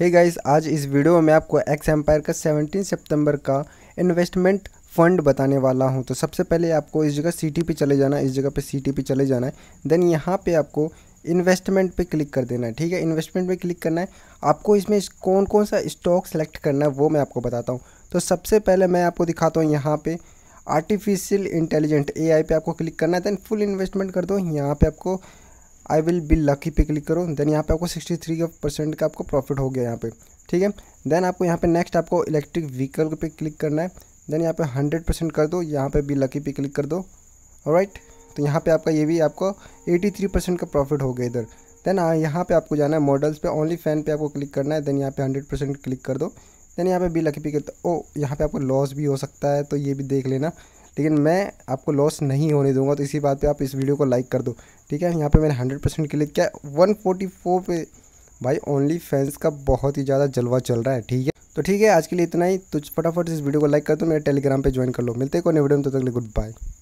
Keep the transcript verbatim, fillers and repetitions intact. हे hey guys, आज इस video में आपको एक्स एम्पायर का सत्रह सितंबर का इन्वेस्टमेंट फंड बताने वाला हूं। तो सबसे पहले आपको इस जगह सी टी पे चले जाना है, इस जगह पे सी टी पे चले जाना है। देन यहां पे आपको इन्वेस्टमेंट पे क्लिक कर देना है। ठीक है, इन्वेस्टमेंट पे क्लिक करना है। आपको इसमें कौन कौन सा स्टॉक सेलेक्ट करना है वो मैं आपको बताता हूँ। तो सबसे पहले मैं आपको दिखाता हूँ, यहाँ पर आर्टिफिशियल इंटेलिजेंट ए आई पे आपको क्लिक करना है। देन फुल इन्वेस्टमेंट कर दो। यहाँ पर आपको आई विल बी लकी पे क्लिक करो। देन यहाँ पे आपको तिरसठ परसेंट का आपको प्रॉफिट हो गया यहाँ पे। ठीक है, देन आपको यहाँ पे नेक्स्ट आपको इलेक्ट्रिक व्हीकल पे क्लिक करना है। देन यहाँ पे सौ परसेंट कर दो, यहाँ पे बी लकी पे क्लिक कर दो। ऑलराइट, तो यहाँ पे आपका ये भी आपको तिरासी परसेंट का प्रॉफिट हो गया इधर। देन यहाँ पे आपको जाना है मॉडल्स पे, ओनली फैन पे आपको क्लिक करना है। देन यहाँ पे हंड्रेड परसेंट क्लिक कर दो। देन यहाँ पे बी लकी पे क्लिक कर दो। ओ, यहाँ पे आपको लॉस भी हो सकता है, तो ये भी देख लेना, लेकिन मैं आपको लॉस नहीं होने दूंगा। तो इसी बात पे आप इस वीडियो को लाइक कर दो। ठीक है, यहाँ पे मैंने सौ परसेंट क्लिक किया एक सौ चौवालीस पे। भाई ओनली फैंस का बहुत ही ज़्यादा जलवा चल रहा है। ठीक है, तो ठीक है, आज के लिए इतना ही। तो फटाफट इस वीडियो को लाइक कर दो, मेरे टेलीग्राम पे ज्वाइन कर लो। मिलते हैं कोई नए वीडियो में, तब तक के लिए गुड बाय।